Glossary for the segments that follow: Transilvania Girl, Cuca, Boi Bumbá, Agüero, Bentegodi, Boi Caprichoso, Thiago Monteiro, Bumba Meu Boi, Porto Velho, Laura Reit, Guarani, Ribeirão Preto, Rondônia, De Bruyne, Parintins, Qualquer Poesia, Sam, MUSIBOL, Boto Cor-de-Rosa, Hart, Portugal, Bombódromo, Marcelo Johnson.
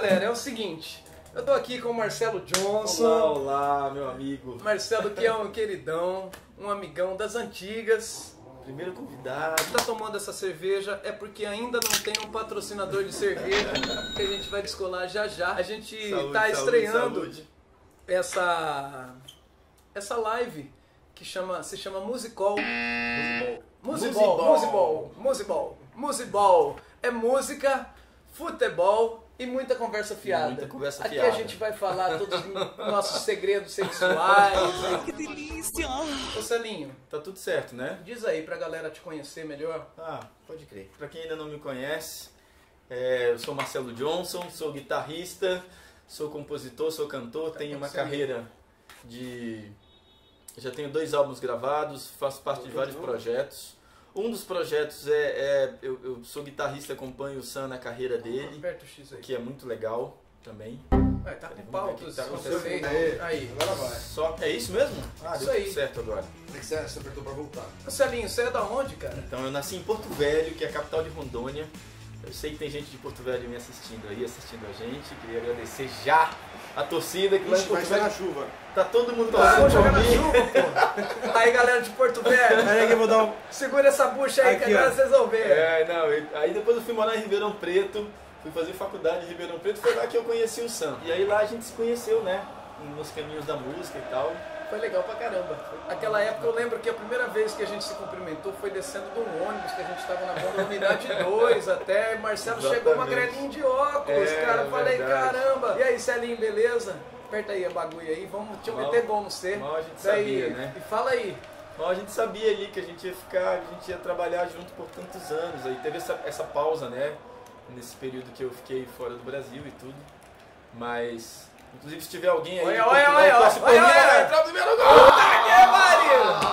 galera, é o seguinte, eu tô aqui com o Marcelo Johnson. Olá, olá, meu amigo. Marcelo, que é um queridão, um amigão das antigas. Primeiro convidado. Tá tomando essa cerveja é porque ainda não tem um patrocinador de cerveja que a gente vai descolar já já. A gente saúde, tá estreando essa live que se chama Musicol. Musibol. É música, futebol e muita conversa fiada. Aqui a gente vai falar todos os nossos segredos sexuais. Ai, que delícia! Ô Celinho, tá tudo certo, né? Diz aí pra galera te conhecer melhor. Ah, pode crer. Pra quem ainda não me conhece, eu sou Marcelo Johnson, sou guitarrista, sou compositor, sou cantor, tenho uma carreira de... Já tenho 2 álbuns gravados, faço parte de vários projetos. Um dos projetos eu sou guitarrista, acompanho o Sam na carreira dele, que é muito legal também. É, tá com pautas, tá acontecendo. Aí, agora vai. É isso mesmo? Ah, deu tudo certo agora. Tem que ser, você apertou pra voltar. Marcelinho, você é da onde, cara? Então, eu nasci em Porto Velho, que é a capital de Rondônia. Eu sei que tem gente de Porto Velho me assistindo aí, assistindo a gente. Queria agradecer já a torcida que lá em Porto Velho. Vai ser na chuva. Tá todo mundo torcendo pra mim. Aí, galera de Porto Velho. Aí, eu vou dar um... Segura essa bucha aí, que agora vocês vão ver. Aí depois eu fui morar em Ribeirão Preto. Fui fazer faculdade em Ribeirão Preto. Foi lá que eu conheci o Sam. E aí lá a gente se conheceu, né? Nos caminhos da música e tal. Foi legal pra caramba. Aquela época eu lembro que a primeira vez que a gente se cumprimentou foi descendo de um ônibus, que a gente tava na banda unidade 2 até, e Marcelo chegou uma grelinha de óculos, cara. Eu falei, caramba. E aí, Celinho, beleza? Aperta aí a bagulho aí, vamos te meter bom no C. Mal a gente sabia, né? E fala aí. Mal a gente sabia ali que a gente ia ficar, a gente ia trabalhar junto por tantos anos. Aí teve essa pausa, né? Nesse período que eu fiquei fora do Brasil e tudo. Mas... Inclusive, se tiver alguém aí... Olha, entrou o primeiro gol!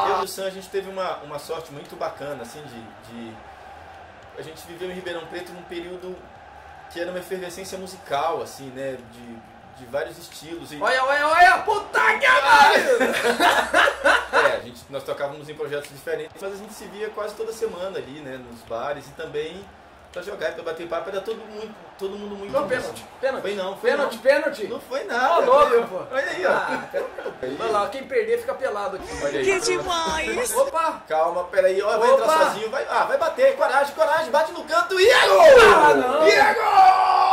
Eu e o Sam, a gente teve uma sorte muito bacana, assim, A gente viveu em Ribeirão Preto num período que era uma efervescência musical, assim, né? De vários estilos. E... Olha, puta que pariu! Nós tocávamos em projetos diferentes, mas a gente se via quase toda semana ali, né? Nos bares e também... Pra jogar, pra bater papo, era todo mundo muito... Não, pênalti. Foi não. Não foi nada. Olha louco, pô. Olha aí, ó. Olha lá, quem perder fica pelado aqui. Olha aí. Que demais. Opa. Calma, peraí. Ó, vai entrar sozinho. Vai bater. Coragem. Bate no canto e é gol. Ah, não. E é gol.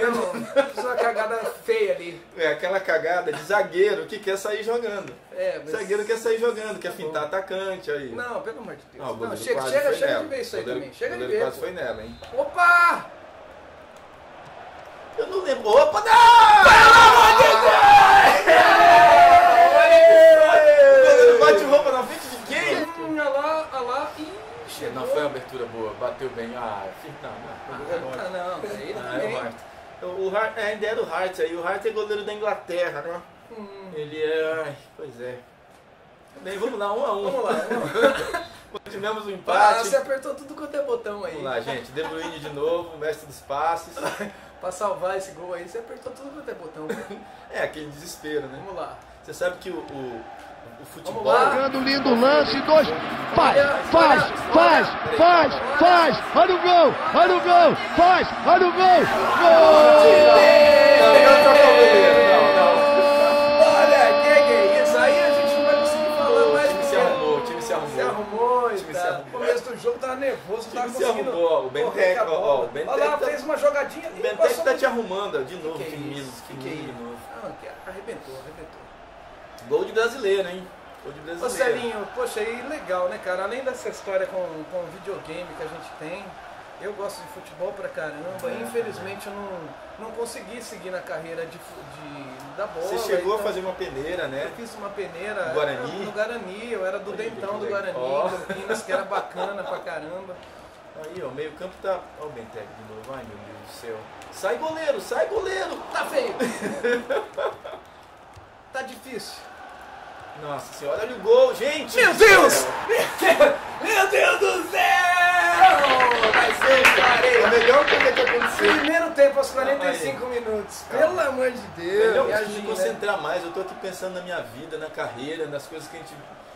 Não, fiz uma cagada feia ali. É, aquela cagada de zagueiro que quer sair jogando. Mas... Zagueiro quer sair jogando, quer fintar atacante aí. Não, pelo amor de Deus. Não, chega de ver isso aí também. Chega de ver. Quase foi nela, hein? Opa! Eu não lembro. Opa, não! Pelo amor de Deus! Bate roupa na frente de quem? Olha lá. Ixi, não foi uma abertura boa. Bateu bem. O Hart, ainda era o Hart aí. O Hart é goleiro da Inglaterra, né? Ele é... Ai, pois é. Bem, vamos lá, 1 a 1. Vamos lá. Continuamos o empate. Você apertou tudo quanto é botão aí. Vamos lá, gente. De Bruyne de novo, mestre dos passes. Pra salvar esse gol aí, você apertou tudo quanto é botão. É, aquele desespero, né? Vamos lá. Você sabe que o futebol... Jogando um lindo lance, 2... Faz! Olha o gol! Olha o gol! Gol! O começo do jogo tava nervoso, não tava conseguindo. O Bentegodi, olha lá, fez uma jogadinha ali. O Bentegodi tá te arrumando de novo. Que miso. Arrebentou. Gol de brasileiro, hein? Ô Celinho, poxa, aí legal, né, cara? Além dessa história com o videogame que a gente tem, eu gosto de futebol pra caramba. Infelizmente eu não consegui seguir na carreira da bola. Você chegou a fazer uma peneira, né? Eu fiz uma peneira no Guarani. Eu era do dentão do Guarani, Campinas, que era bacana pra caramba. Aí, ó, o meio campo tá... Ó o Bentec de novo, ai meu Deus do céu. Sai goleiro! Tá feio! Tá difícil. Nossa senhora, olha o gol, gente! Meu Deus! Meu Deus do céu! Vai ser o melhor coisa que aconteceu. Primeiro tempo aos 45 minutos. Pelo amor de Deus. Eu preciso me concentrar mais. Eu tô aqui pensando na minha vida, na carreira, nas coisas que a gente...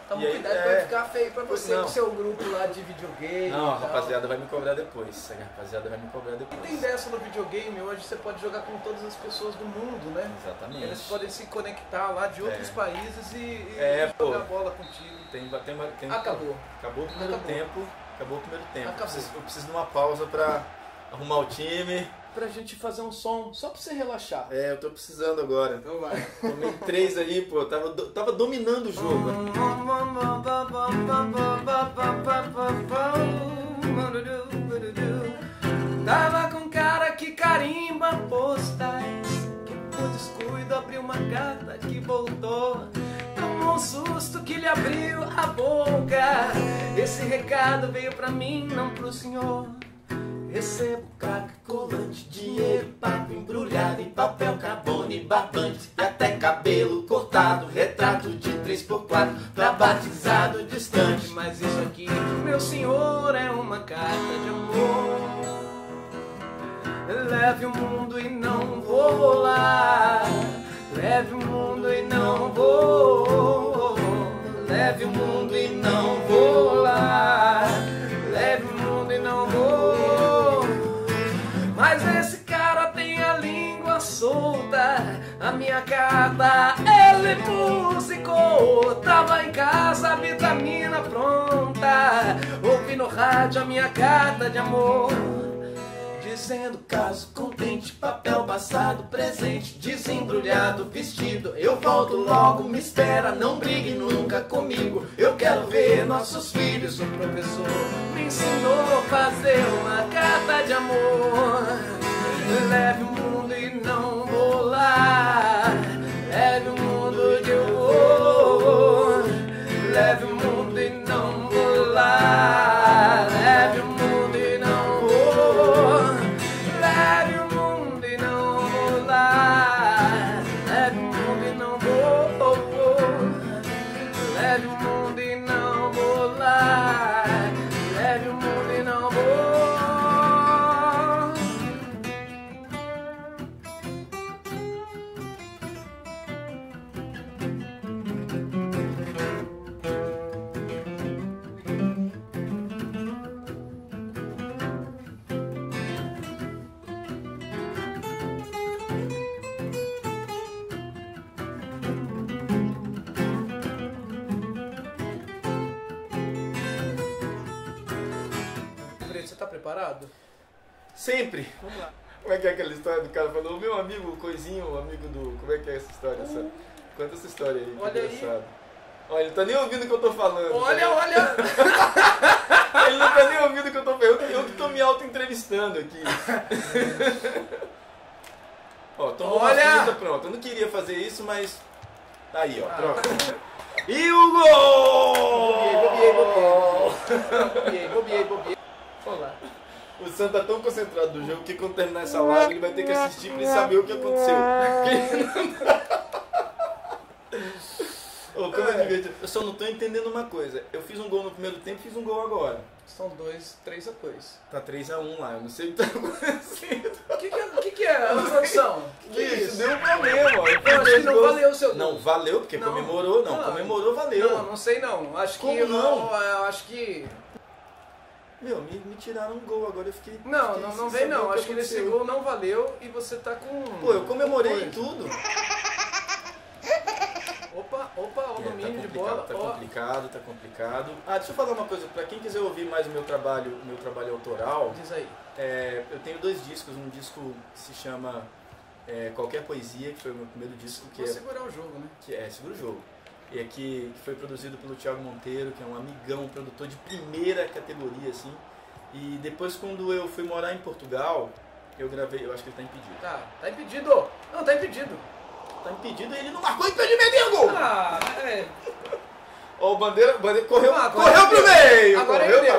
Toma cuidado pra ficar feio pra você com o seu grupo lá de videogame. Não, a rapaziada vai me cobrar depois. A rapaziada vai me cobrar depois. E tem dessa no videogame, hoje você pode jogar com todas as pessoas do mundo, né? Exatamente. Eles podem se conectar lá de outros países e jogar bola contigo. Tem acabou. Acabou o primeiro tempo. Acabou o primeiro tempo. Eu preciso de uma pausa pra arrumar o time. Pra gente fazer um som, só pra você relaxar. É, eu tô precisando agora. Então vai. Tomei 3 aí, pô. Tava dominando o jogo. Tava com cara que carimba postais, que por descuido abriu uma carta que voltou. Tomou um susto que lhe abriu a boca. Esse recado veio pra mim, não pro senhor. Recebo crack, colante, dinheiro, papo embrulhado em papel, carbono e barbante, até cabelo cortado, retrato de 3×4, pra batizado distante. Mas isso aqui, meu senhor, é uma carta de amor. Leve o mundo e não vou rolar. Leve o mundo e não vou. Leve o mundo e não vou rolar. Leve o mundo e não vou. Mas esse cara tem a língua solta. A minha carta ele musicou. Tava em casa, a vitamina pronta. Ouvi no rádio a minha carta de amor, dizendo caso contente, papel passado, presente, desembrulhado, vestido. Eu volto logo, me espera, não brigue nunca comigo. Eu quero ver nossos filhos. O professor me ensinou a fazer uma carta de amor. Leve o mundo e não vou lá. Leve o mundo de horror. Leve o mundo e não vou lá. Leve o mundo e não vou. Leve o mundo e não vou lá. Leve o mundo e não vou. Leve o mundo e não vou lá. Leve o mundo e não vou. Preparado? Sempre! Vamos lá. Como é que é aquela história do cara falou, o meu amigo Coisinho, o amigo do... Como é que é essa história? Conta essa história aí, olha que engraçado. Aí. Olha, ele não tá nem ouvindo o que eu tô falando. Olha, tá... olha! Ele não tá nem ouvindo o que eu tô falando. Eu que tô me auto-entrevistando aqui. Ó, tomou uma fruta pronta. Eu não queria fazer isso, mas... Tá aí, ó, pronto. E o gol! Bobiei. Olá. O Sam tá tão concentrado do jogo que quando terminar essa live ele vai ter que assistir pra ele saber o que aconteceu. Oh, como eu só não tô entendendo uma coisa. Eu fiz um gol no primeiro tempo e fiz um gol agora. São 3 a 2. Tá 3 a 1 lá, eu não sei o que tá acontecendo. O que é a produção? Que isso? Deu pra mim, ó. Eu acho que não valeu o seu gol. Não, valeu, porque não. Comemorou, valeu. Não sei não. Acho que eu acho que... Meu, me tiraram um gol, agora eu fiquei... Não vem não, acho que nesse gol não valeu e você tá com... Pô, eu comemorei tudo. Opa, o domínio de bola. Tá complicado. Ah, deixa eu falar uma coisa, pra quem quiser ouvir mais o meu trabalho autoral... Diz aí. Eu tenho 2 discos, um disco que se chama Qualquer Poesia, que foi o meu primeiro disco que é... Pra segurar o jogo, né? Segura o jogo. E aqui que foi produzido pelo Thiago Monteiro, que é um amigão, um produtor de primeira categoria, assim. E depois, quando eu fui morar em Portugal, eu gravei... Eu acho que ele tá impedido. Tá impedido! Não, tá impedido. Tá impedido e ele não marcou impedimento em gol! Ó, o Bandeira correu pro meio! Agora ele deu.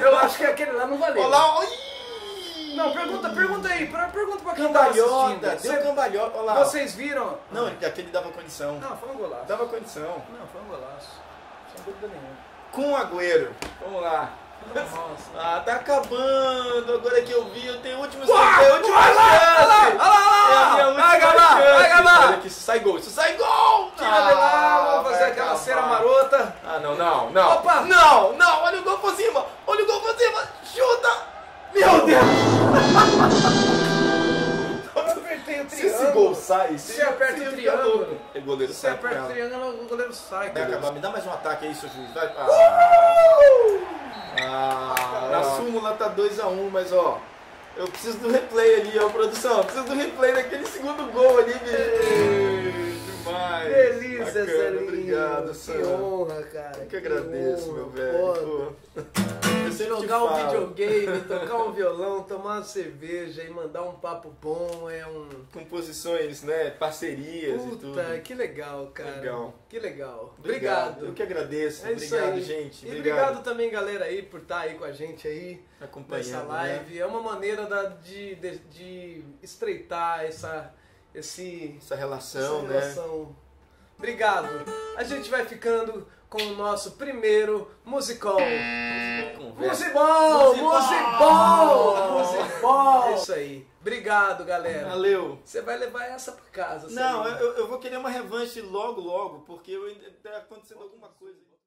Eu acho que aquele lá não valeu. Olha lá, Não, pergunta aí, pergunta pra quem tá assistindo. Deu cambalhota, olha lá. Vocês viram? Não, aquele dava condição. Não, foi um golaço. Dava condição. Não, foi um golaço. Sem dúvida nenhuma. Com Agüero. Vamos lá. Ah, tá acabando. Agora que eu vi, eu tenho o último chance. Vai acabar. Olha aqui, isso sai gol. Tira de lá, vai fazer aquela cera marota. Ah, não. Opa, não. Olha o gol por cima. Chuta. Meu Deus. Se esse gol sai, se aperta o triângulo, o goleiro sai. Se aperta o triângulo, o goleiro sai. Vai acabar. Me dá mais um ataque aí, seu juiz. Vai. Na súmula tá 2-1, mas ó, eu preciso do replay ali, ó, produção. Eu preciso do replay daquele segundo gol ali, bicho. Demais. Delícia, Celinho. Obrigado, Sam. Que honra, cara. Eu que agradeço, honra, meu velho. Jogar um videogame, tocar um violão, tomar uma cerveja e mandar um papo bom é um... Composições, né? Parcerias. Puta, e tudo. Puta, que legal, cara. Legal. Que legal. Obrigado. Eu que agradeço. É obrigado, gente. E obrigado também, galera, aí, por estar aí com a gente aí. Acompanhando essa live. Né? É uma maneira de estreitar essa relação, né? Obrigado. A gente vai ficando com o nosso primeiro musicol. Musibol! É isso aí. Obrigado, galera. Valeu. Você vai levar essa pra casa. Não, eu vou querer uma revanche logo, porque tá acontecendo alguma coisa.